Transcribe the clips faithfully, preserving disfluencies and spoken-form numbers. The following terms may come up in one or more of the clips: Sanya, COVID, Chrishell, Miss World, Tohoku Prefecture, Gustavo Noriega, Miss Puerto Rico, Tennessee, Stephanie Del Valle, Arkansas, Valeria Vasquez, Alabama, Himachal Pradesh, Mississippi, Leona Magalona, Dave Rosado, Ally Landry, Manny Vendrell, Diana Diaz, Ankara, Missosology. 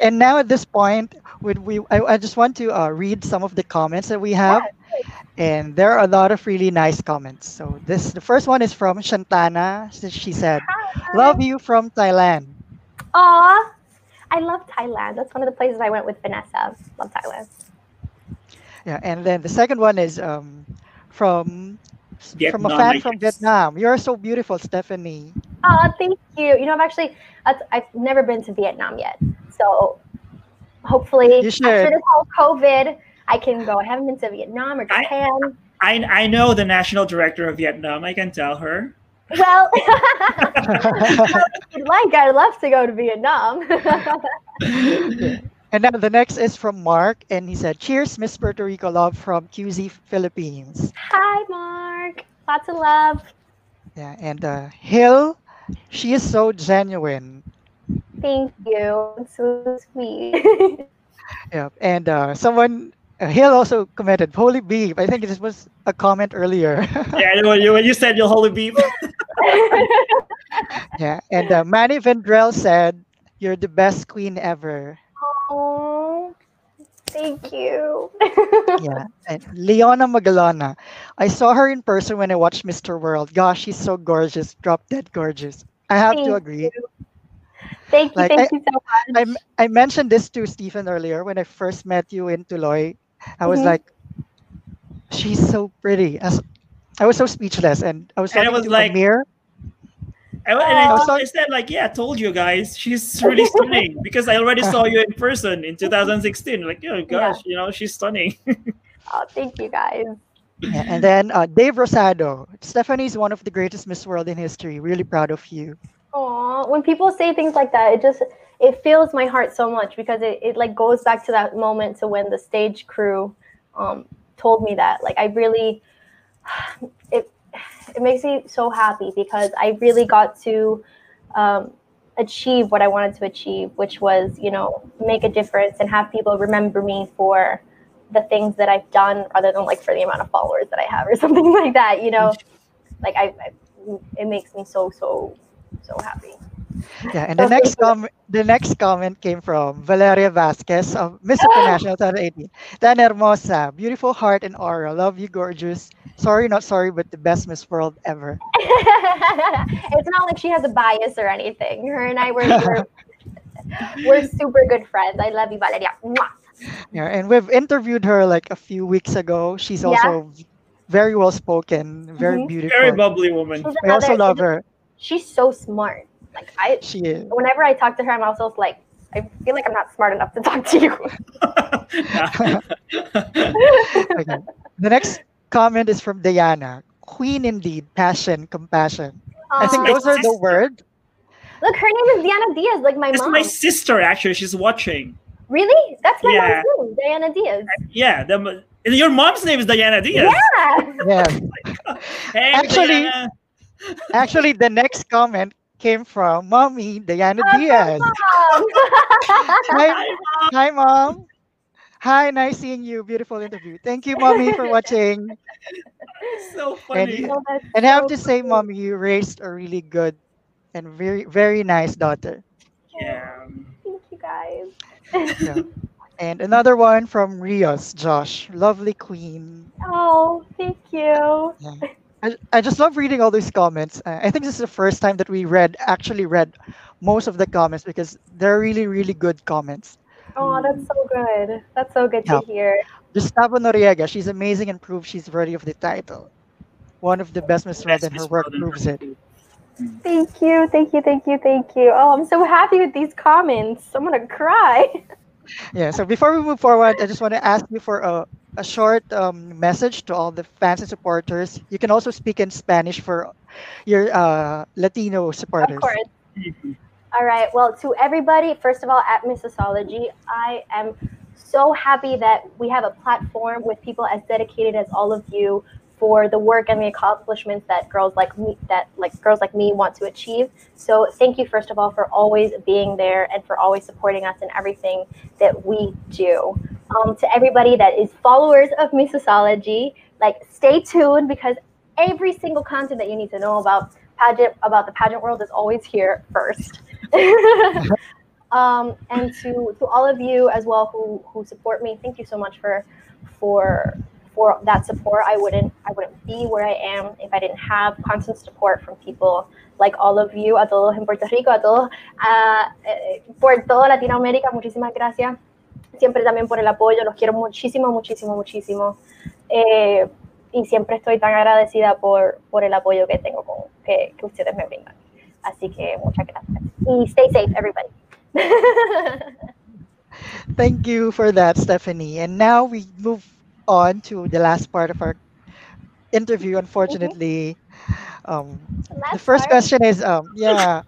And now at this point, would we? I, I just want to uh, read some of the comments that we have. And there are a lot of really nice comments. So this, the first one is from Shantana. She said, Hi. Love you from Thailand. Aw, I love Thailand. That's one of the places I went with Vanessa. Love Thailand. Yeah, and then the second one is um, from Vietnam, from a fan from Vietnam. You're so beautiful, Stephanie. Oh, thank you. You know, I've actually, I've never been to Vietnam yet. So hopefully after this whole COVID, I can go. I haven't been to Vietnam or Japan. I, I, I know the national director of Vietnam. I can tell her. Well, if you'd like, I'd love to go to Vietnam. And then the next is from Mark. And he said, cheers, Miss Puerto Rico love from Q Z Philippines. Hi, Mark. Lots of love. Yeah, and uh, Hill, she is so genuine. Thank you. It's so sweet. Yeah, and uh, someone... Uh, Hill also commented, holy beep. I think this was a comment earlier. Yeah, when you, when you said your holy beep. Yeah, and uh, Manny Vendrell said, you're the best queen ever. Oh, thank you. Yeah, and Leona Magalona. I saw her in person when I watched Mister World. Gosh, she's so gorgeous, drop dead gorgeous. I have thank to agree. You. Thank you, like, thank I, you so much. I, I mentioned this to Stephen earlier when I first met you in Tuloy. I was mm-hmm. like, she's so pretty. As I was so speechless, and I was and I was like, Amir. I, and I, was I said, like, yeah, I told you guys, she's really stunning because I already saw you in person in two thousand sixteen. Like, oh gosh, yeah. You know, she's stunning. Oh, thank you guys. Yeah, and then uh, Dave Rosado, Stephanie's one of the greatest Miss World in history. Really proud of you. Aw, when people say things like that, it just it fills my heart so much because it, it like goes back to that moment to when the stage crew um told me that. Like I really it it makes me so happy because I really got to um achieve what I wanted to achieve, which was, you know, make a difference and have people remember me for the things that I've done rather than like for the amount of followers that I have or something like that, you know. Like I, I it makes me so so so happy. Yeah, and so the next comment the next comment came from Valeria Vasquez of Miss International twenty eighteen. Tan hermosa, beautiful heart and aura. Love you, gorgeous. Sorry, not sorry, but the best Miss World ever. It's not like she has a bias or anything. Her and I were we're, we're super good friends. I love you, Valeria. Mwah. Yeah, and we've interviewed her like a few weeks ago. She's also yeah. very well spoken, very mm-hmm. beautiful, very bubbly woman. I also love her. She's so smart. Like I, she is. Whenever I talk to her, I'm also like, I feel like I'm not smart enough to talk to you. Okay. The next comment is from Diana. Queen indeed, passion, compassion. Aww. I think those my are sister. The words. Look, her name is Diana Diaz, like my That's mom. That's my sister, actually. She's watching. Really? That's my yeah. mom's name, Diana Diaz. Yeah, the, your mom's name is Diana Diaz. Yeah. Yeah. Hey, actually. Diana. Actually, the next comment came from Mommy Diana oh, Diaz. Mom. Hi, hi, Mom. Hi, nice seeing you. Beautiful interview. Thank you, Mommy, for watching. So funny. And, oh, and so I have to say, funny. Mommy, you raised a really good and very, very nice daughter. Yeah. Thank you, guys. Yeah. And another one from Rios, Josh. Lovely queen. Oh, thank you. Yeah. I, I just love reading all these comments. Uh, I think this is the first time that we read, actually read most of the comments because they're really, really good comments. Oh, that's so good. That's so good yeah. to hear. Gustavo Noriega, she's amazing and proves she's worthy of the title. One of the best Miss World and her work proves it. Thank you, thank you, thank you, thank you. Oh, I'm so happy with these comments. I'm going to cry. Yeah, so before we move forward, I just want to ask you for a a short um, message to all the fans and supporters. You can also speak in Spanish for your uh, Latino supporters. Of course. Mm-hmm. All right. Well, to everybody, first of all, at Missosology, I am so happy that we have a platform with people as dedicated as all of you for the work and the accomplishments that girls like me, that like girls like me want to achieve. So thank you, first of all, for always being there and for always supporting us in everything that we do. Um, to everybody that is followers of Missosology, like stay tuned because every single content that you need to know about pageant, about the pageant world is always here first. Um, and to, to all of you as well who, who support me, thank you so much for for for that support. I wouldn't I wouldn't be where I am if I didn't have constant support from people like all of you. A todos en Puerto Rico, a todos uh, por toda Latinoamérica, muchísimas gracias. Siempre también por el apoyo, los quiero muchísimo, muchísimo, muchísimo. Eh, y siempre estoy tan agradecida por, por el apoyo que tengo, con, que, que ustedes me brindan. Así que muchas gracias. Y stay safe, everybody. Thank you for that, Stephanie. And now we move on to the last part of our interview. Unfortunately, mm-hmm. um, the, the first part? question is, um, yeah.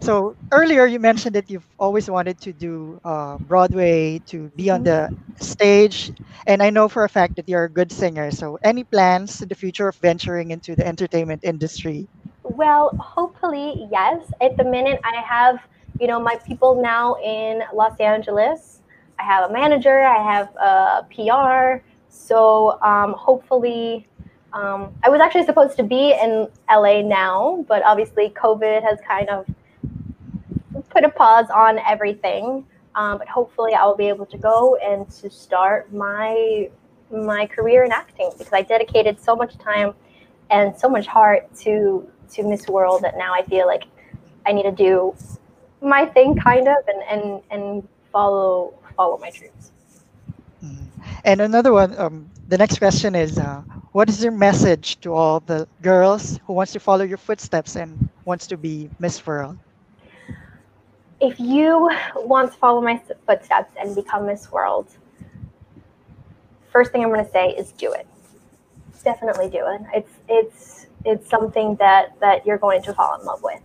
So earlier you mentioned that you've always wanted to do uh, Broadway, to be on the stage, and I know for a fact that you're a good singer. So any plans in the future of venturing into the entertainment industry? Well, hopefully, yes. At the minute, I have, you know, my people now in Los Angeles. I have a manager, I have a P R. So um, hopefully, um, I was actually supposed to be in L A now, but obviously COVID has kind of put a pause on everything, um, but hopefully I will be able to go and to start my my career in acting, because I dedicated so much time and so much heart to to Miss World that now I feel like I need to do my thing, kind of, and and and follow follow my dreams. And another one. Um, the next question is, uh, what is your message to all the girls who wants to follow your footsteps and wants to be Miss World? If you want to follow my footsteps and become Miss World, first thing I'm going to say is do it. Definitely do it. It's it's it's something that that you're going to fall in love with.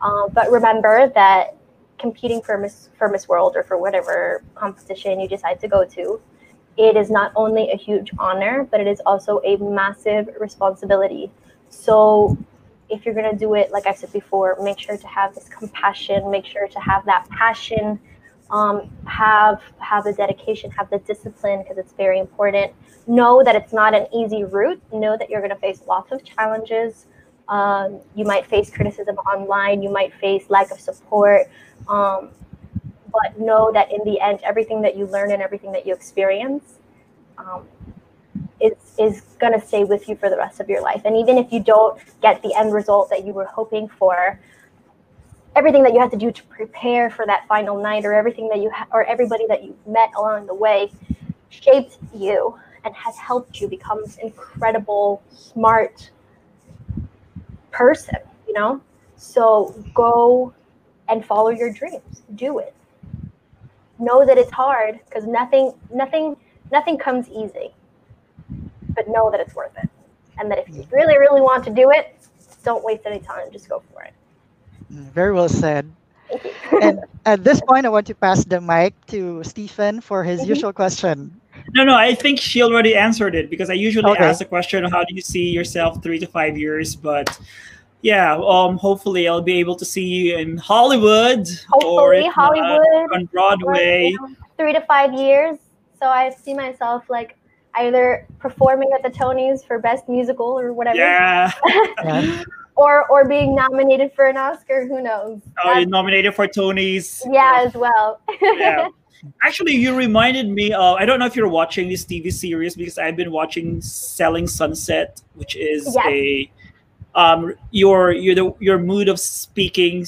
Um, but remember that competing for Miss for Miss World or for whatever competition you decide to go to, it is not only a huge honor, but it is also a massive responsibility. So if you're going to do it, like I said before, make sure to have this compassion, make sure to have that passion, um, have have the dedication, have the discipline, because it's very important. Know that it's not an easy route. Know that you're going to face lots of challenges. Um, you might face criticism online. You might face lack of support. Um, but know that in the end, everything that you learn and everything that you experience, um, It's, is going to stay with you for the rest of your life. And even if you don't get the end result that you were hoping for, everything that you had to do to prepare for that final night, or everything that you ha or everybody that you met along the way, shaped you and has helped you become this incredible, smart person, you know? So go and follow your dreams. Do it. Know that it's hard, because nothing, nothing, nothing comes easy. But know that it's worth it, and that if you really, really want to do it, don't waste any time. Just go for it. Very well said. Thank you. And at this point, I want to pass the mic to Stephen for his mm-hmm. usual question. No, no, I think she already answered it, because I usually okay. ask the question, "How do you see yourself three to five years?" But yeah, um, hopefully, I'll be able to see you in Hollywood, hopefully, or Hollywood not, on Broadway. Or, you know, three to five years. So I see myself like, either performing at the Tonys for Best Musical or whatever, yeah, or or being nominated for an Oscar. Who knows? Oh, you're nominated for Tonys. Yeah, as well. Yeah. Actually, you reminded me of, I don't know if you're watching this T V series, because I've been watching Selling Sunset, which is yes. a um your your the, your mood of speaking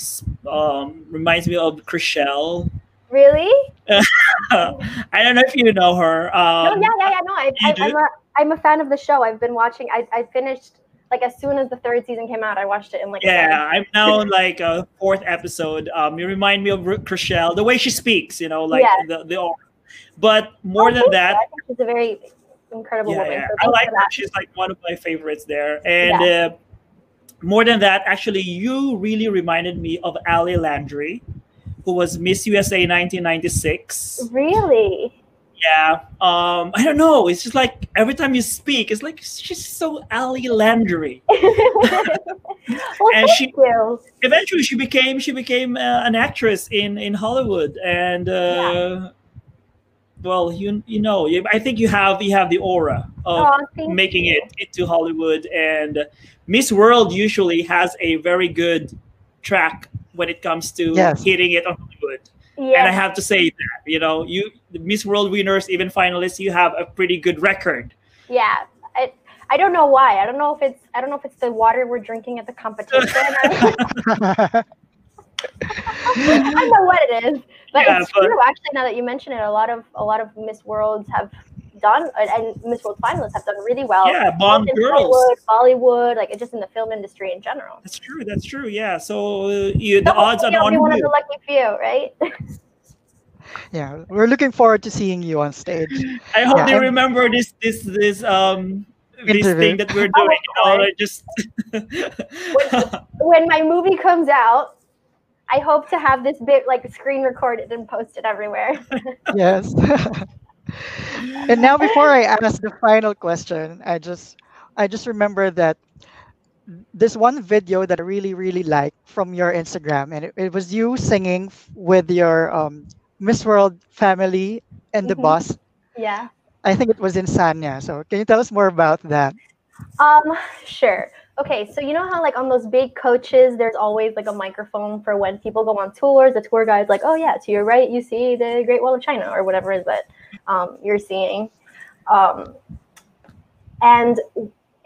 um reminds me of Chrishell. Really? I don't know if you know her. Um, no, yeah, yeah, yeah. No, I, I, I'm, a, I'm a fan of the show. I've been watching. I, I finished, like, as soon as the third season came out, I watched it in, like, yeah, a I'm now on, like, a fourth episode. Um, you remind me of Chrishell, the way she speaks, you know, like, yeah. the, the But more oh, than that. I think she's a very incredible yeah, woman. Yeah. So I like her. She's, like, one of my favorites there. And yeah. uh, more than that, actually, you really reminded me of Ally Landry, who was Miss U S A nineteen ninety-six. Really? Yeah. Um, I don't know. It's just like every time you speak, it's like she's so Ally Landry. Well, and she you. eventually she became she became uh, an actress in in Hollywood. And uh, yeah. well, you you know, I think you have you have the aura of oh, making you. it into Hollywood. And Miss World usually has a very good track when it comes to yes. hitting it on Hollywood. Yes. And I have to say that, you know, you the Miss World winners, even finalists, you have a pretty good record. Yeah. I, I don't know why. I don't know if it's I don't know if it's the water we're drinking at the competition. I don't know what it is, but yeah, it's but, true. Actually, now that you mention it, a lot of a lot of Miss Worlds have done, and Miss World finalists have done really well. Yeah, Bond girls, Hollywood, Bollywood, like just in the film industry in general. That's true. That's true. Yeah. So uh, you, the so odds on one of the lucky few, right? Yeah, we're looking forward to seeing you on stage. I hope yeah, they and, remember this this this um. this interview. Thing that we're doing. Oh, you know, just when, when my movie comes out, I hope to have this bit like screen recorded and posted everywhere. Yes. And now, before I ask the final question, I just I just remember that this one video that I really really liked from your Instagram, and it, it was you singing with your um, Miss World family and the mm-hmm. bus. Yeah. I think it was in Sanya. So can you tell us more about that? Um, sure. Okay, so you know how like on those big coaches, there's always like a microphone for when people go on tours. The tour guide's like, oh yeah, to your right, you see the Great Wall of China or whatever is that um, you're seeing. Um, and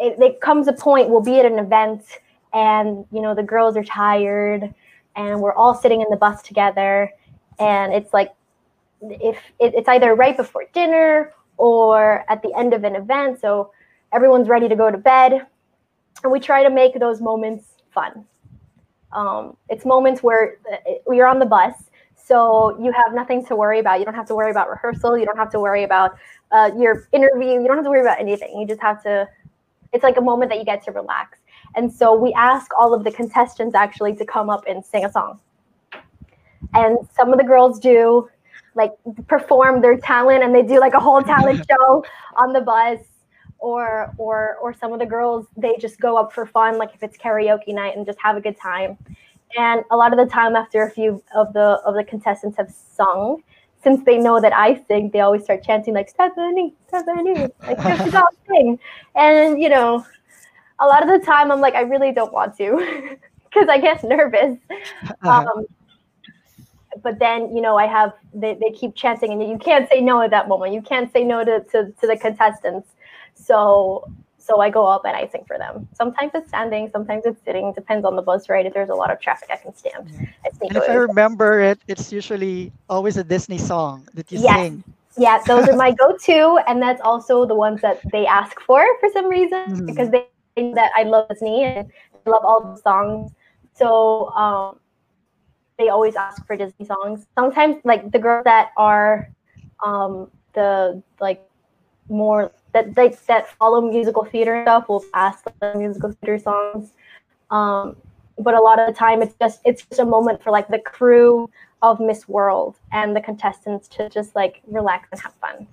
it, it comes a point, we'll be at an event and you know the girls are tired and we're all sitting in the bus together. And it's like, if it, it's either right before dinner or at the end of an event, so everyone's ready to go to bed, and we try to make those moments fun. Um, it's moments where you're on the bus, so you have nothing to worry about. You don't have to worry about rehearsal. You don't have to worry about uh, your interview. You don't have to worry about anything. You just have to, it's like a moment that you get to relax. And so we ask all of the contestants actually to come up and sing a song. And some of the girls do, like perform their talent, and they do like a whole talent show on the bus, or or or some of the girls, they just go up for fun, like if it's karaoke night, and just have a good time. And a lot of the time after a few of the of the contestants have sung, since they know that I sing, they always start chanting like Stephanie, Stephanie, like she's all sing. And you know, a lot of the time I'm like, I really don't want to because I get nervous. Um, But then, you know, I have, they, they keep chanting, and you can't say no at that moment. You can't say no to, to, to the contestants. So so I go up and I sing for them. Sometimes it's standing, sometimes it's sitting. Depends on the bus, right? If there's a lot of traffic, I can stand. Yeah. I think if I remember it, it's usually always a Disney song that you yes. sing. Yeah, those are my go-to. And that's also the ones that they ask for for some reason, mm-hmm. because they think that I love Disney and I love all the songs. So, um, they always ask for Disney songs. Sometimes like the girls that are um, the like more that they, that follow musical theater and stuff will ask the musical theater songs. Um, but a lot of the time it's just it's just a moment for like the crew of Miss World and the contestants to just like relax and have fun.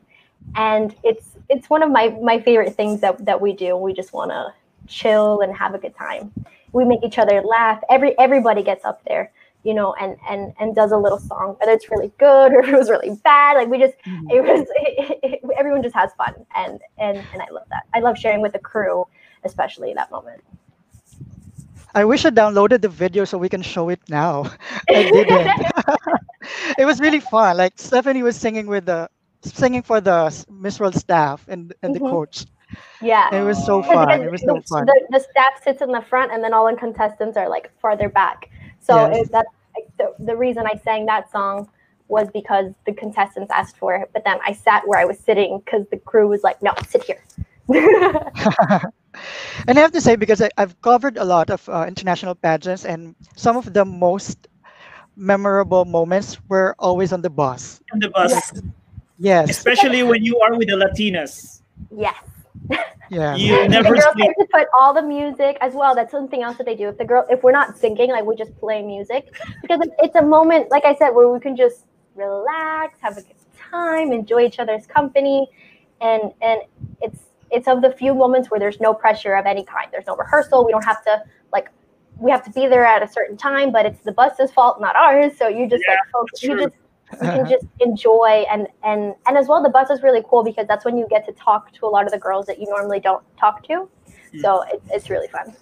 And it's it's one of my, my favorite things that, that we do. We just wanna chill and have a good time. We make each other laugh. Every everybody gets up there, you know, and, and, and does a little song, whether it's really good or if it was really bad. Like we just, mm-hmm. it was, it, it, everyone just has fun. And, and, and I love that. I love sharing with the crew, especially that moment. I wish I downloaded the video so we can show it now. I didn't. It was really fun. Like Stephanie was singing with the, singing for the Miss World staff and, and mm-hmm. the coach. Yeah, it was so fun. It was so fun. The, the staff sits in the front, and then all the contestants are like farther back. So yes. it, that's like, the, the reason I sang that song was because the contestants asked for it. But then I sat where I was sitting because the crew was like, "No, sit here." And I have to say, because I, I've covered a lot of uh, international pageants, and some of the most memorable moments were always on the bus. On the bus, yes. yes. Especially when you are with the Latinas. Yes. Yeah, you never the girls get to put all the music as well. That's something else that they do. If the girl, if we're not singing, like we just play music, because it's a moment, like I said, where we can just relax, have a good time, enjoy each other's company, and and it's it's of the few moments where there's no pressure of any kind. There's no rehearsal. We don't have to like we have to be there at a certain time, but it's the bus's fault, not ours. So you just yeah, like focus, you just. You can just enjoy, and, and and as well, the bus is really cool because that's when you get to talk to a lot of the girls that you normally don't talk to. So it, it's really fun.